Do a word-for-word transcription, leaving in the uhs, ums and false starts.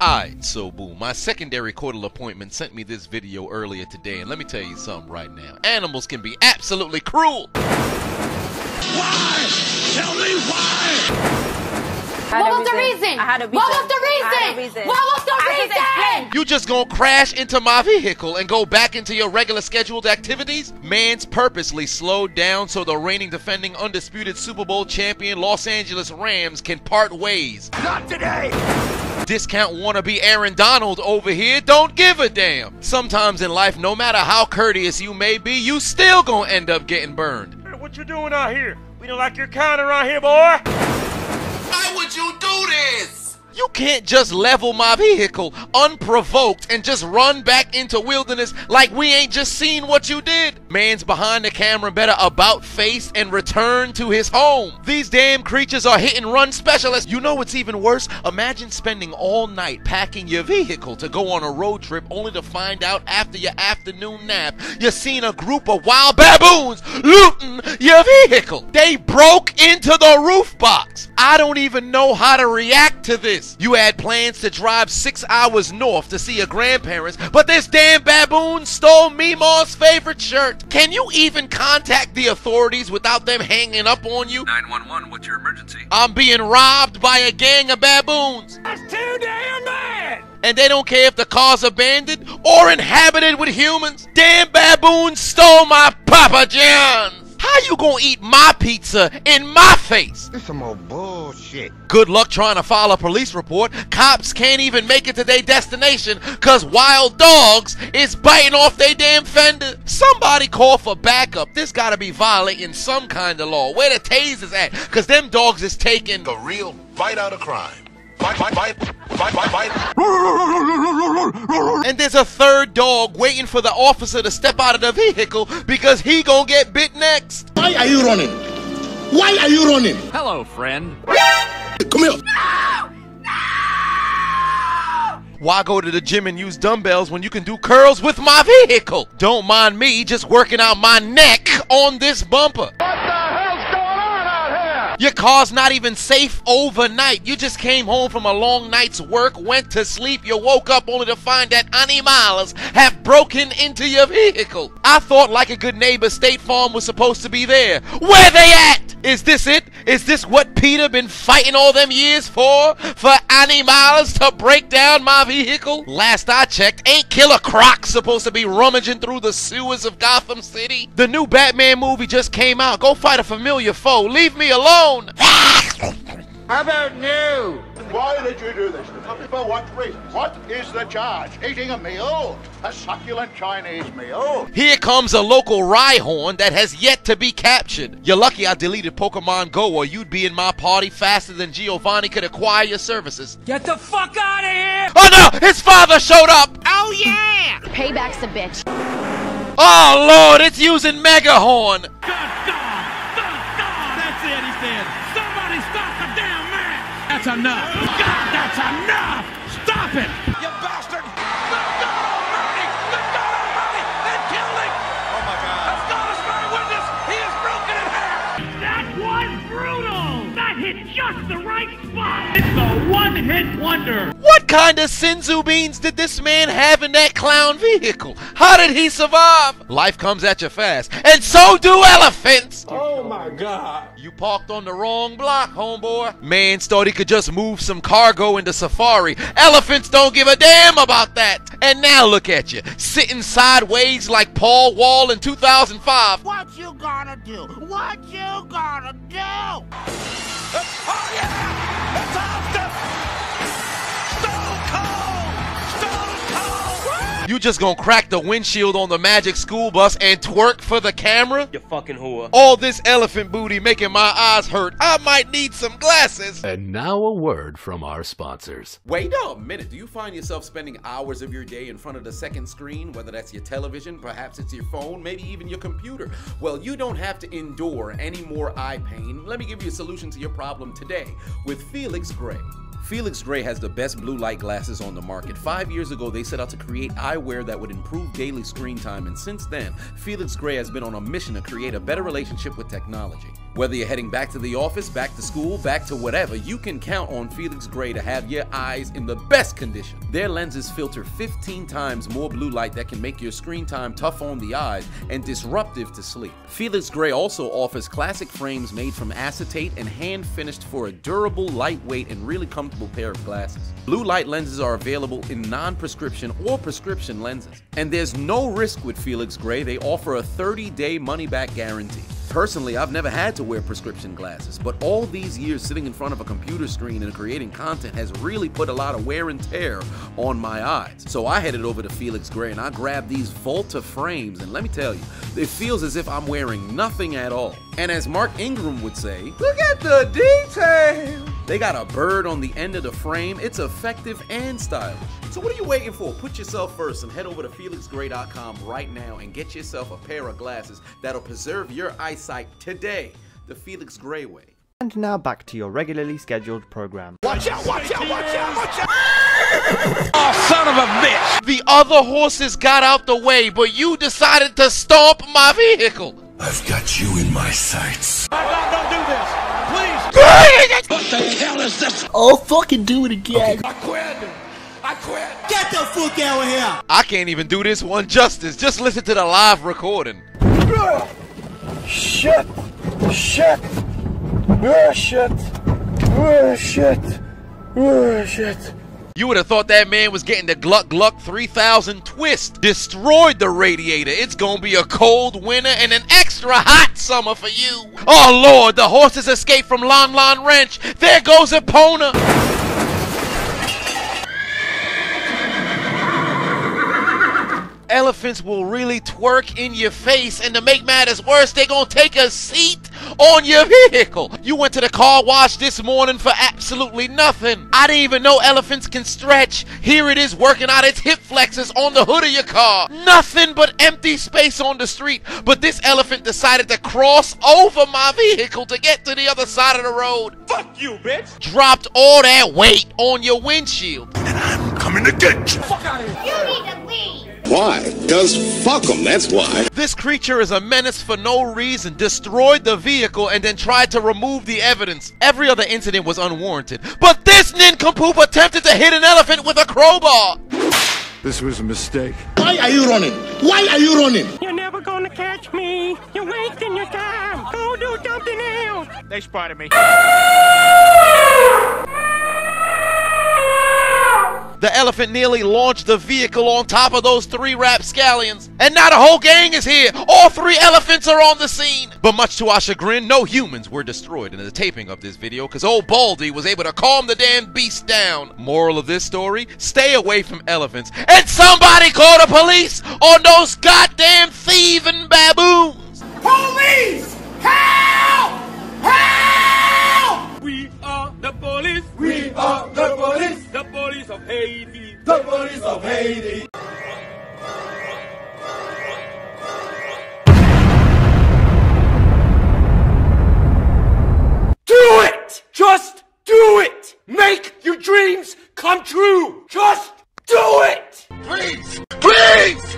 Alright, so boom, my secondary courtal appointment sent me this video earlier today, and let me tell you something right now. Animals can be absolutely cruel! Why? Tell me why! What was the reason? What was the reason? What was the reason? You just gonna crash into my vehicle and go back into your regular scheduled activities? Man's purposely slowed down so the reigning defending undisputed Super Bowl champion Los Angeles Rams can part ways. Not today! Discount wannabe Aaron Donald over here don't give a damn. Sometimes in life, no matter how courteous you may be, you still gonna end up getting burned. Hey, what you doing out here? We don't like your kind around here, boy. Why would you do this? You can't just level my vehicle unprovoked and just run back into wilderness like we ain't just seen what you did. Man's behind the camera better about face and return to his home. These damn creatures are hit and run specialists. You know what's even worse? Imagine spending all night packing your vehicle to go on a road trip only to find out after your afternoon nap you seen a group of wild baboons looting your vehicle. They broke into the roof box. I don't even know how to react to this. You had plans to drive six hours north to see your grandparents, but this damn baboon stole Meemaw's favorite shirt. Can you even contact the authorities without them hanging up on you? nine one one, what's your emergency? I'm being robbed by a gang of baboons. That's too damn bad! And they don't care if the car's abandoned or inhabited with humans. Damn baboons stole my Papa John's! How you gonna eat my pizza in my face? This some old bullshit. Good luck trying to file a police report. Cops can't even make it to their destination cause wild dogs is biting off their damn fender. Somebody call for backup. This gotta be violating some kind of law. Where the tasers at? Cause them dogs is taking the real bite out of crime. Fight, fight, fight, fight, fight, fight. And there's a third dog waiting for the officer to step out of the vehicle because he gonna get bit next. Why are you running? Why are you running? Hello, friend. Come here. No! Why go to the gym and use dumbbells when you can do curls with my vehicle? Don't mind me just working out my neck on this bumper. Your car's not even safe overnight. You just came home from a long night's work, went to sleep, you woke up only to find that animals have broken into your vehicle. I thought like a good neighbor, State Farm was supposed to be there. Where they at? Is this it? Is this what PETA been fighting all them years for? For animals to break down my vehicle? Last I checked, ain't Killer Croc supposed to be rummaging through the sewers of Gotham City? The new Batman movie just came out. Go fight a familiar foe. Leave me alone. How about you? Why did you do this? For what reason? What is the charge? Eating a meal? A succulent Chinese meal? Here comes a local Rhyhorn that has yet to be captured. You're lucky I deleted Pokemon Go or you'd be in my party faster than Giovanni could acquire your services. Get the fuck out of here! Oh no! His father showed up! Oh yeah! Payback's a bitch. Oh lord, it's using Megahorn! That's enough! God, that's enough! Stop it! You bastard! Let's go to Bernie! Let's go to Bernie! Then kill him! Oh my God! Let's go to my witness! He is broken in half! That was brutal! That hit just the right spot! It's a one-hit wonder! What kind of senzu beans did this man have in that clown vehicle? How did he survive? Life comes at you fast, and so do elephants! Oh my God! You parked on the wrong block, homeboy. Man thought he could just move some cargo into safari. Elephants don't give a damn about that. And now look at you, sitting sideways like Paul Wall in two thousand five. What you gonna do? What you gonna do? Oh yeah! It's awesome! Stone cold! Stone cold! You just gonna crack the windshield on the Magic School Bus and twerk for the camera? You fucking whore. All this elephant booty making my eyes hurt. I might need some glasses. And now a word from our sponsors. Wait a minute. Do you find yourself spending hours of your day in front of the second screen? Whether that's your television, perhaps it's your phone, maybe even your computer. Well, you don't have to endure any more eye pain. Let me give you a solution to your problem today with Felix Gray. Felix Gray has the best blue light glasses on the market. Five years ago, they set out to create eyewear that would improve daily screen time, and since then, Felix Gray has been on a mission to create a better relationship with technology. Whether you're heading back to the office, back to school, back to whatever, you can count on Felix Gray to have your eyes in the best condition. Their lenses filter fifteen times more blue light that can make your screen time tough on the eyes and disruptive to sleep. Felix Gray also offers classic frames made from acetate and hand finished for a durable, lightweight, and really comfortable pair of glasses. Blue light lenses are available in non-prescription or prescription lenses. And there's no risk with Felix Gray. They offer a thirty day money-back guarantee. Personally, I've never had to wear prescription glasses, but all these years sitting in front of a computer screen and creating content has really put a lot of wear and tear on my eyes. So I headed over to Felix Gray and I grabbed these Volta frames, and let me tell you, it feels as if I'm wearing nothing at all. And as Mark Ingram would say, look at the detail! They got a bird on the end of the frame. It's effective and stylish. So what are you waiting for? Put yourself first and head over to felix gray dot com right now and get yourself a pair of glasses that'll preserve your eyesight today. The Felix Gray way. And now back to your regularly scheduled program. Watch out, watch out, watch out, watch out! Oh, son of a bitch! The other horses got out the way, but you decided to stomp my vehicle! I've got you in my sights. My God, don't do this! What the hell is this? I'll fucking do it again. Okay. I quit. I quit. Get the fuck out of here. I can't even do this one justice. Just listen to the live recording. Uh, shit. Shit. Uh, shit. Uh, shit. Uh, shit. You would have thought that man was getting the Gluck Gluck three thousand twist. Destroyed the radiator. It's gonna be a cold winter and an extra hot summer for you. Oh Lord, the horses escaped from Lon Lon Ranch. There goes Epona. Elephants will really twerk in your face, and to make matters worse, they're gonna take a seat on your vehicle. You went to the car wash this morning for absolutely nothing. I didn't even know elephants can stretch. Here it is working out its hip flexors on the hood of your car. Nothing but empty space on the street, but this elephant decided to cross over my vehicle to get to the other side of the road. Fuck you, bitch. Dropped all that weight on your windshield. And I'm coming to get you. Fuck out of here. You need to leave. Why? Because fuck them, that's why. This creature is a menace for no reason, destroyed the vehicle, and then tried to remove the evidence. Every other incident was unwarranted, but this nincompoop attempted to hit an elephant with a crowbar. This was a mistake. Why are you running? Why are you running? You're never gonna catch me. You're wasting your time. Go do something else. They spotted me. The elephant nearly launched the vehicle on top of those three rapscallions. And now the whole gang is here. All three elephants are on the scene. But much to our chagrin, no humans were destroyed in the taping of this video because old Baldy was able to calm the damn beast down. Moral of this story, stay away from elephants. And somebody call the police on those goddamn thieving baboons. Police! Help! Help! We are the police. We are the police. The police of Haiti. The police of Haiti. Do it! Just do it! Make your dreams come true! Just do it! Please! Please!